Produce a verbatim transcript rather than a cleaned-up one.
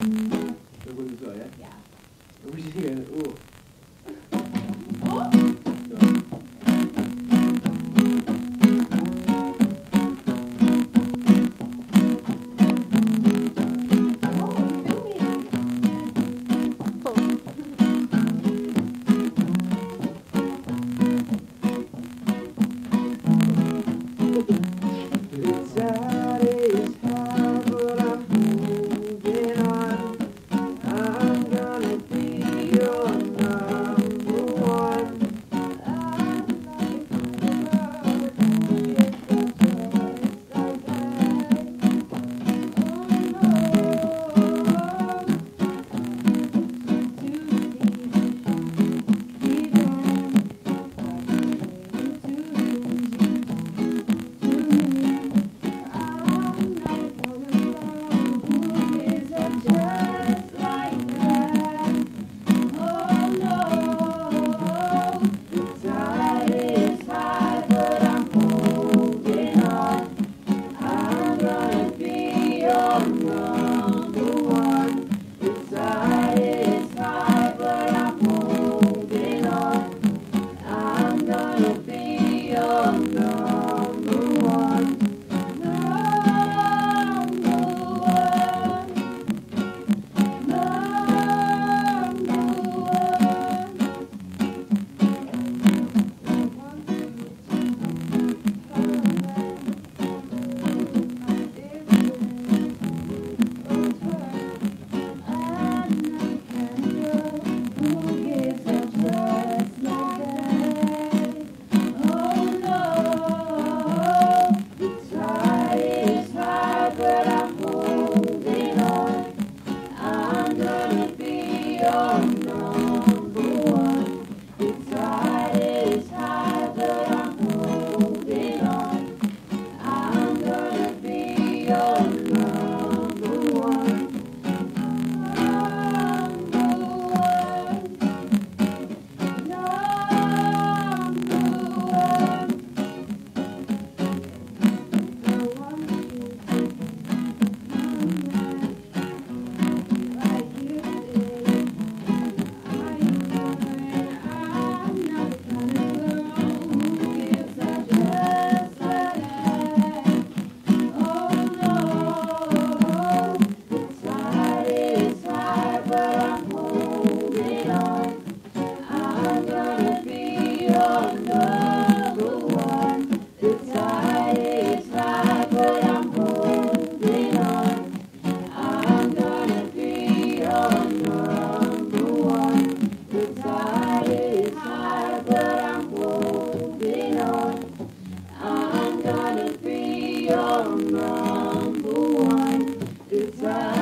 여기도 좋아, 예? 야. 여기 시간, 오. Number one, it's I.